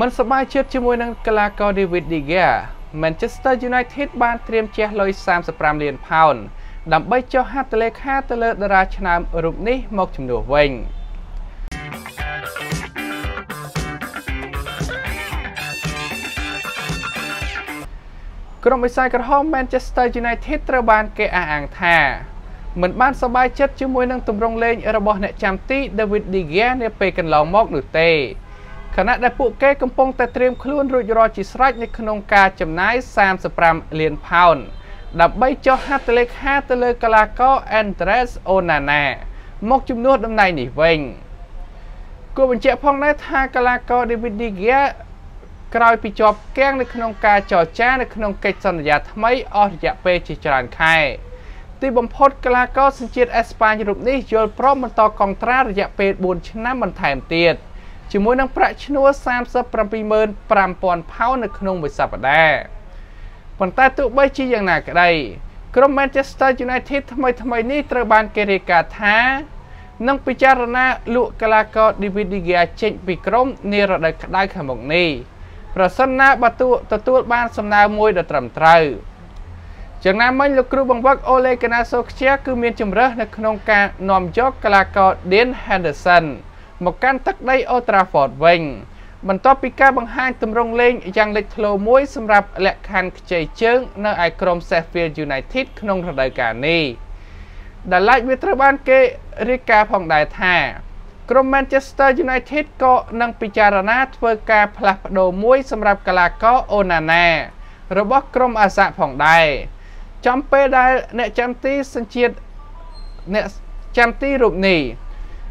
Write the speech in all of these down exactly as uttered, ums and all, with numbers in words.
มันสบายเชิดชิมวยนักกลากรเดวิดดีแกแมนเชสเตอร์ยูไนเต็ดบ้านเตรียมเชียร์ลอยสามสิบสามเหรียญพาวน์ดับเบิลเจ้าฮาตเลคาตเลดราชนามรูปนี้มกจำนวนเวงกรมวิสาหกิจของแมนเชสเตอร์ยูไนเต็ดระบาดเกออ่างแท้เหมือนบ้านสบายเชิดชิมวยนักตุ่มรงเลนระบบเนจามตีเดวิดดีแกเนเปกันลองมกหนุเตขณะได้ผู้แก่กำปองแต่เตรียมคลื่นรุยรอจิสไรในขนมกาจำนายสามสปรัมเลียนพาวน์ดับใบเจ้าฮาตเล็กฮาตเลกลาโกแอนเดรสโอนาแนมกจุ่มนวดดำในหนีเวงกูเป็นเจ้าพ่องได้ทากลาโกเดวิดดีเกียกลายไปจอบแก้งในขนมกาจอจ้าในขนมเกจสัญญาทำไมออกจากเปจิจารไข่ตีบอมพดกลาโกสัญญาเอสปานยุโรปนี้โยนพร้อมมันต่อกองตราระยะเปบุญชนะมันแถมเตียดจมูกนังประชนวสามสิบประปีเมินปรามปอนเผาในขนมวิสับได้ผลใต้ตุบใบชี้อย่างหนักใดกรมแมนเชสเตอร์ยูไนเต็ดทำไมทำไมนี่ตระบานเกเรกาท้านังพิจารณาลุกลากอดิวิดิเกียเจนปิกรมเนรดได้ขมงนี้ประสนาประตูตะตูบ้านสำนามวยเดตรำไตรจากนั้นมันลูกครูบังวักโอเลกนาโซเชียคือเมียนจมเรือในขนมการนอมยกกลากอเดนแฮนเดอร์สันหมกการตักได้อัตราฟอร์ดเวงบรรทอปิกาบางห้างตำรงเล่งยังเล็กโลมวยสำหรับแหลกคันเจเจิงในไอกรมเซฟิลยูไนเต็ดขนมรายการนี้ดัลไลวิตรบ้านเกริกาผ่องได้ท่ากรมแมนเชสเตอร์ยูไนเต็ดก็นังปิจารณาเวอร์กาพลัดโดมวยสำหรับกลาโกโอนาแนระบบกรมอาสาผ่องได้จำเปได้เนจำตีสัญชีตเนจำตีรูปนี้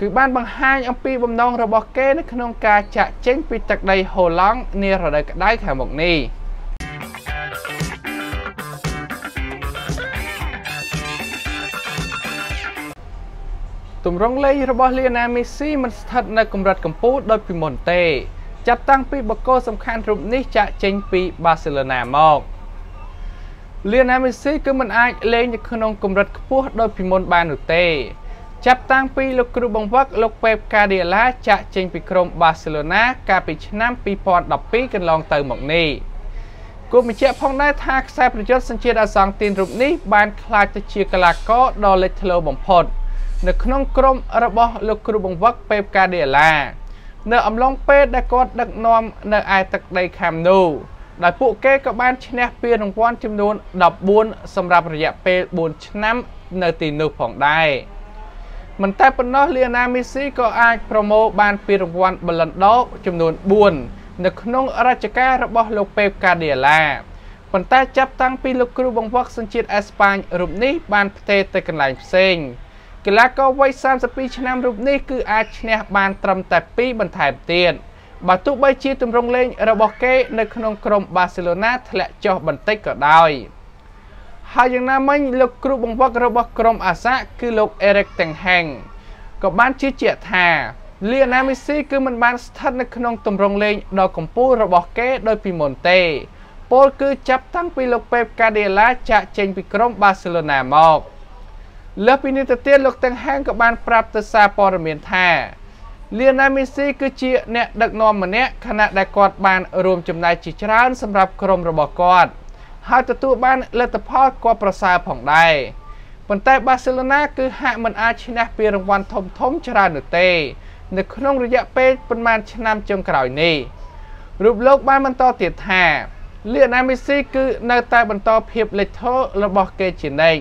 คือบ้านบางห้างอัมพีบำนองระบบเกณฑ์ในขนมกาจะเจ้งปิดจากใดโหลังเนรดได้แข่งบอกนี้ตุ่มร้องเล่ยระบบเลียนามิซี่มันสถัดในกำรัดกัมพูโดยพิมอนเตจับตั้งปีบโกสำคัญรูปนี้จะเจ้งปีบาร์เซโลนามอกเลียนามิซี่คือมันไอเล่นในขนมกำรัดกัมพูโดยพิมอนบานุเตจับตั้งปีลูกครูบังวักลูกเปปกาเดียล่าจะเจงปีกรมบาร์เซโลนากาปิชน้ำปีพอดดับปีกันลองเติมหมกนี้กูมีเจ้าพ่องได้ทักแซ่ประยุทธ์สัญชีตอาสองตีนรูปนี้บานคลาจะเชียกลาโกดอเลทโลบังพดในขนมกรมระบบลูกครูบังวักเปปกาเดียล่าในอำลองเปดได้กอดดักนอมในไอตักได้คำนูได้ผู้เก่กับบ้านชนะเปียรางวัลจำนวนดับบุญสำหรับระยะเปบุญชน้ำในตีนูผ่องได้มันแต่ปนน้อเลียนามิซี่ก็อายโปรโมบานปีรางวัลบอลลันดอร์จำนวนบุญในขนมราชการระบบโลเปกาเดียลามันแต่จับตั้งปีลูกครูบังวักสัญชีตเอสปานรูปนี้บานเตเตกันหลายเซงกีฬาก็ไว้สามสิบปีชนะรูปนี้คืออาชนะบานตรำแต่ปีบรรทายเตียนบาตุใบชีตุ่มรงเล่งระบบเกในขนมกรมบาร์เซโลนาทะเลจอบันเตก็ได้หากอย่างนั้นมันลูกครูบังวักระบบกรมอาสาคือลูกเอริกแต่งแห่งกับบ้านชี้เจียท่าเลียนามิซี่คือมันบ้านสถานในขนมตุ่มรงเลงดอกกัมพูระบบเกโดยพิมอนเตโปลคือจับตั้งปีลูกเปปกาเดล่าจะเจงปีกรมบาร์เซโลนามอกเลือกปีนิตเตียนลูกแต่งแห่งกับบ้านปรับตซาปอร์เมียนท่าเลียนามิซี่คือเจียเนี่ยดักนอมเหมือนเนี่ยขณะได้กอดบ้านรวมจำนายจิจร้านสำหรับกรมระบบกอดหาตัวบ้านเลตพอดกว่าประสาผ่องได้ผลแต่บาร์เซโลนาคือหากมันอาชนะปีรางวัลทมทมชราหนุเตในขนมระยะเป็นประมาณชนำจงกล่าวนี้รูปโลกบ้านมันต่อติดแห่เลียนามิซี่คือในแต่บรรทอเพียบเลทโทระบบเกจินได้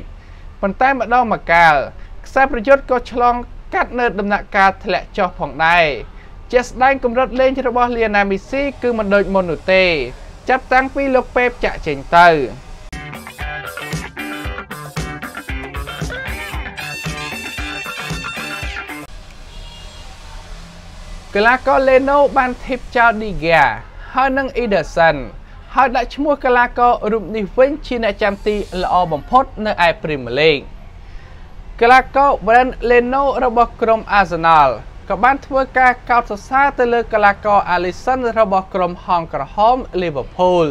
ผลแต่มาดองมากาลแสบประยุทธ์ก็ฉลองกัดเนิร์ดดำนักการแถลงจอผ่องได้เจสได้กำลังเล่นที่ระบบเลียนามิซี่คือมันโดยมนุเตจับตั้งปีลูกเป๊ปจะเจงเตอร์กลาโกเลโนบันทิปเจ้าดีแกฮานังอีเดอร์สันฮาได้ชมัวกลาโกรุมนิเวนชินาจัมตีละออบอมพดในไอพรีเมียร์ลีกกลาโกแบรนด์เลโนระบบกรมอาร์เซนอลกับบ้านทัวร์กาเกาสซาเตเลกลากออาลิสันระบบกรมฮองกระหอมลิเวอร์พูล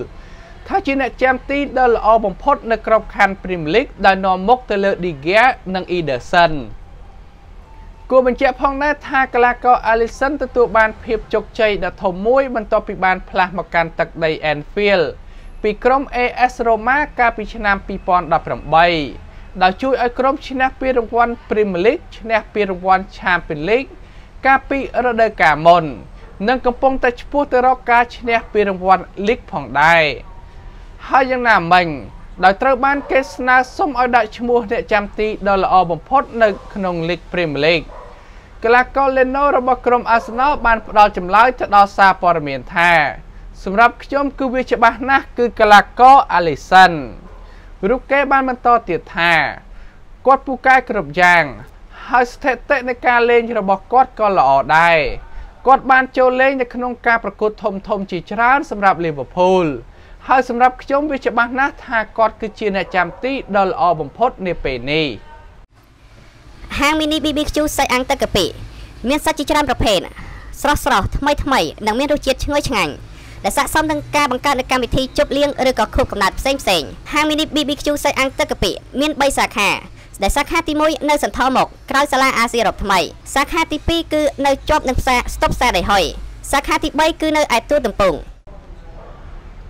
ถ้าจีนแจมตีเดลออบอมพดในกรอบคันพรีเมียร์ลีกได้นอมกเตเลดีเกียนังอีเดอร์สัน กูเป็นเจ้าพ่องนัดฮากลาโกอาริสันตัวตัวบานเพียบจกใจดัดถมมุ้ยบรรทอปีบานพลาหมการตักไดแอนฟิลปีกรมเอเอสโรมาการปีชนามปีปอนดับรำใบดาวช่วยไอกรมชนะปีรางวัลพรีเมียร์ลีกชนะปีรางวัลแชมเปี้ยนลีกกาปีระดับกามอนนั่งกำปองแต่ชูตระกาชนะปีรางวัลลีกผ่องได้หายังหนามันดาวตระบานเกสนาส้มเอาดาวชมูเดจามตีดอลออบมพดในขนมลีกพรีเมียร์ลีกกลากรเลโนระบบกรมอาร์เซนอลบานดาวจำลายจะดาวซาปอร์เมียนแท้สำหรับขยมคือวิชบานะคือกลากรอาริสันรูปแก้บ้านมันต่อเตียดแท้กอดผู้กายกระบยางไฮสเตเตในการเล่นระบบกอดก็หล่อได้กอดบ้านโจเล่นในขนมการประกวดทมทมจีจร้านสำหรับลิเวอร์พูลไฮสำหรับขยมวิชบานะทากอดคือจีนจามตีดอลออบมพดในเปนีห้างมินิบีบีคิวใส่อังตะกะปิเมียนสัจจิจารประเพณสระสระทำไมทำไมหนังเมียนรู้เจ็ดช่วยช่างและสะสมดังการบังการในการวิธีจบเลี้ยงหรือก่อควบกำนัดเส้นเส้นห้างมินิบีบีคิวใส่อังตะกะปิเมียนใบสาขาและสาขาที่มวยในสันทอหมกคราวสลาอาเซียรบทำไมสาขาที่ปีคือในจบหนังแซ่สต็อปแซ่ได้หอยสาขาที่ใบคือในไอตัวตึงปุ่ง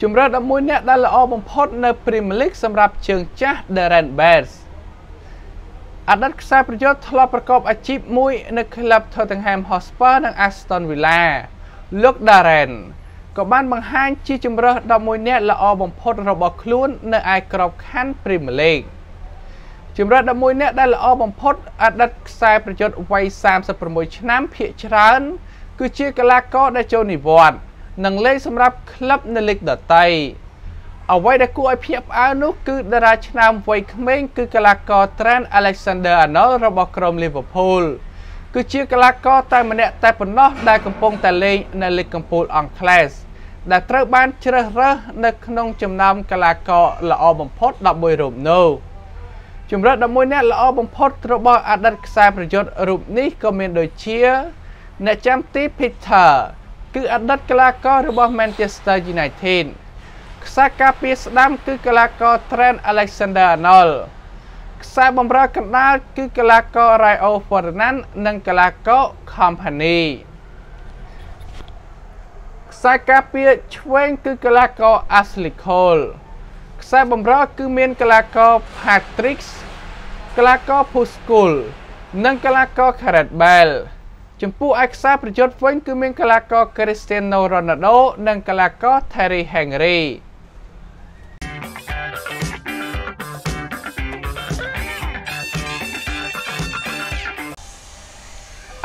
จุมระดับมวยเนี่ยได้ละออบมพดในพรีเมียร์ลีกสำหรับเชิงจ้าเดรันเบสอาดัตสายประโยชน์ทลอประกอบอาชีพมวยในคลับทอตเทนแฮมฮอตสเปอร์ในแอสตันวิลล่าลูกดารันกับบ้านบางฮันจีจุมระดมวยเนตละออบงพดระบบคลุ้นในไอกรอบขั้นพรีเมียร์ลีกจุมระดมวยเนตได้ละออบงพดอาดัตสายประโยชน์วัยสามสิบประมวยชนะเพียชรันคือเชียร์กลาโกได้โจนิวอนหนังเล่สำหรับคลับในลีกดัตไตเอาไว้ได้กู้ไอพีเอฟอาร์นุคือดาราชนามวัยเขมรคือกลากรเทรนอเล็กซานเดอร์อาร์โนลด์ระบบกรมลิเวอร์พูลคือเชียร์กลากรแต่มันเนี่ยแต่ปนนอกได้กำปองแต่เล่นในลีกกัมพูชอังกฤษแต่ตระบานเชื่อเรื่องในขนมจำนำกลากรละออบมพดดับมวยรูปโนจำเรื่องดับมวยเนี่ยละออบมพดระบบอาดันกษาประโยชน์รูปนี้ก็มีโดยเชียร์ในแชมเปี้ยนส์พิเตอร์คืออาดันกลากรระบบแมนเชสเตอร์ยูไนเต็ดสาขาพิสดารคือกลากรเทรนอเล็กซานเดอร์อาร์โนลด์สายบอมรักกันได้คือกลากรไรโอฟอร์นันนังกลากรคอมพานีสาขาพิชเวนคือกลากรอัสลิโคลสายบอมรักคือเมียนกลากรแพทริกส์กลากรพุสกุลนังกลากรคาร์ดเบลจมพูอักษรประโยชน์เว้นคือเมียนกลากรคริสเตียโนโรนัลโดนังกลากรเทอร์รี่เฮนรี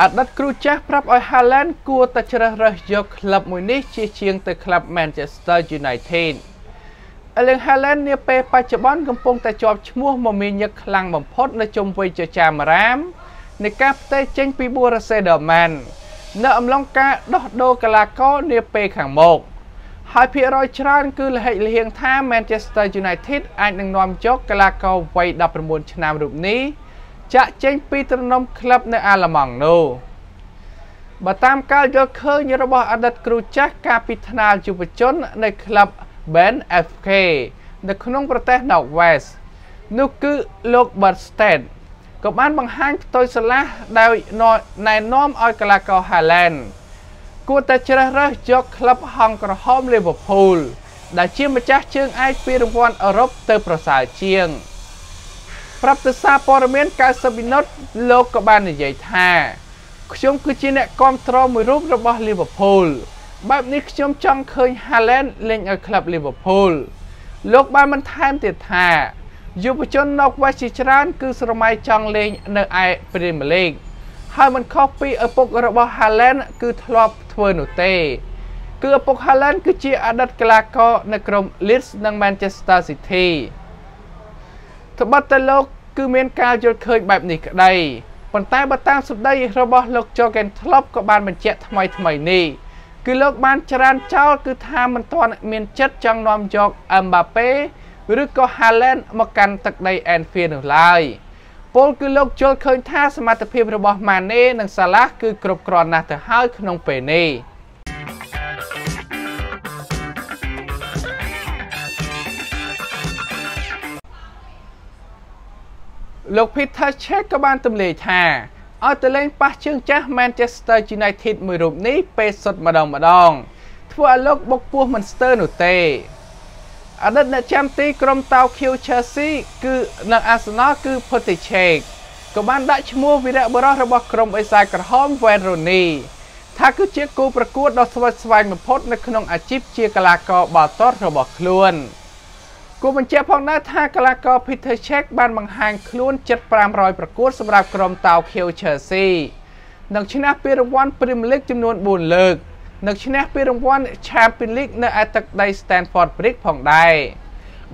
อาดัตครูแจ็คปรับไอฮาแลนด์กลัวแต่เชื่อเรื่องยกคลับมวยนี้เชียร์เชียงแต่คลับแมนเชสเตอร์ยูไนเต็ดไอเลนฮาแลนด์เนี่ยไปปัจจุบันกำลังแต่จอบชั่วโมงมามียักษ์คลังบัมพอดในจมวยเจจามรามในการเตะเจงปีบัวเซเดอร์แมนเนื้ออำลองกาดอโดกลาโกเนี่ยไปขังโมกไฮพีรอยชรันคือเหตุเลียงท่าแมนเชสเตอร์ยูไนเต็ดอันหนึ่งนอมยกกลาโกไว้ดับประมวลชนะรูปนี้จะเจงปีตรนมคลับในอาลามังโนบัตามการยกเคยระบบอาดัตกรูจักกาพิธนาจุปจนในคลับเบนเอฟเคในขนมประเทศนอร์เวย์นุกุโลกบัตสเตนกับบ้านบางฮันตัวสละได้ในน้อมออยกลากรฮาแลนด์กูแต่เชื่อเรื่องยกคลับห้องกระห้องลิเวอร์พูลได้เชื่อมาจากเชิงไอพีรางวัลอรบเตอร์ประสาเชียงปรับตัวซาปอร์เมนการสบินอตโลกบ้านใหญ่แท้ชมคือจีเนกอมตรอมรูประบบลิเวอร์พูลแบบนี้ชมจังเคยฮาแลนด์เล่นกับคลับลิเวอร์พูลโลกบ้านมันไทม์ติดแท้ยุบชนนอกวัชิชรันคือสมัยจังเลงในไอพรีเมียร์ลีกให้มันคอปปี้อุปกรณ์ระบบฮาแลนด์คือทลอบทเวอร์นูเต้คืออุปกรณ์ฮาแลนด์คือเชียร์อาดัตกลาโกในกรมลิสต์ในแมนเชสเตอร์ซิตี้ทบัตเตโลกคือเมียนการจดเคยแบบนี้ก็ได้ปัจจัยบัตตามสุดได้ระบบโลกโจเกนทลอบกับบานมันเจ็ดทำไมทำไมนี่คือโลกบานชรันเจ้าคือทามันตอนเมียนเจ็ดจังนอมยกอัมบาเป้หรือก็ฮาแลนด์มากันตักในแอนฟิลด์ไลโปลคือโลกโจเคยท่าสมรรถภาพระบบมาเน่นังสาระคือกรบกรอนนาเธอให้ขนมเปเน่โลกพิทักษ์เช็กกบานตำเลแท้ เอาตัวเลนปัจจุบันจากแมนเชสเตอร์ยูไนเต็ดมือรูปนี้เป็นสุดมาดองมาดองทั่วโลกบกพวกมันสเตอร์หนุ่ยเตะอันดับในแชมป์ตีกรมเตาคิวเชลซีคือนางอาร์เซนอลคือโพติเชกกับบ้านดัชมัววิระบรอระบบกรมไอซายกระห้อมเวโรนีถ้าคือเชียร์กูประกวดดอสวัสดิ์สวายมาพดในขนมอาชีพเชียร์กลากรบาตอระบบคล้วนกูมันเชียร์พองหน้าท่ากลากรพิเทเชกบ้านบางแห่งคล้วนจัดปรามรอยประกวดสำหรับกรมเตาคิวเชลซีหนังชนะปีรางวัลพรีเมียร์ลีกจำนวนบุญเลิกนักชนะปีรางวัลแชมเปี้ยนลีกในอัตตไดสแตนฟอร์ดบริกผ่องได้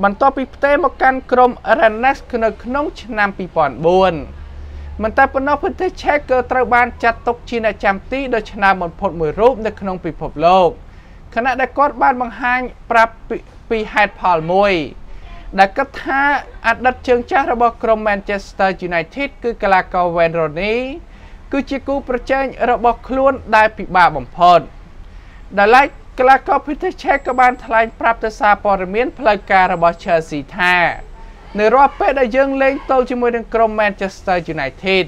บรรทอปีเตมกันกรมอารันนัสขนขนมชนะปีปอนบวนมันตาปนอพิเทเชกเกอร์ตระบานจัดตกชินาแชมตีโดยชนะหมดพลมือรูปในขนมปีพบโลกขณะได้กอดบ้านบางแห่งปรับปีไฮพอลมวยได้กระทะอัดดัดเชิงชาระบบกรมแมนเชสเตอร์ยูไนเต็ดคือกลากรเวนโรนีคือจิกูประเจนระบบคล้วนได้ปีบาบ่มพอดดาไลกลากรพิเทเชกกบาลทลายปรับตาซาปอร์เมียนพลายการบอเชอร์สีแท้ในรอบเป๊ะได้ยังเล่นโตจมูกดังกรมแมนเชสเตอร์ยูไนเต็ด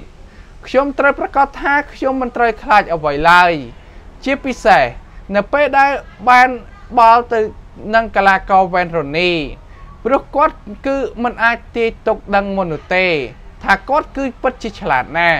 ชมตรประกอบท่าชมมันตรคลาดเอาไว้ไล่เชียพิเศษในเป๊ะได้บานบอลตึกนังกลากรเวนโรนีปรากฏคือมันอาจตีตกดังมนุเตถ้ากดคือปัจจิฉลาดแน่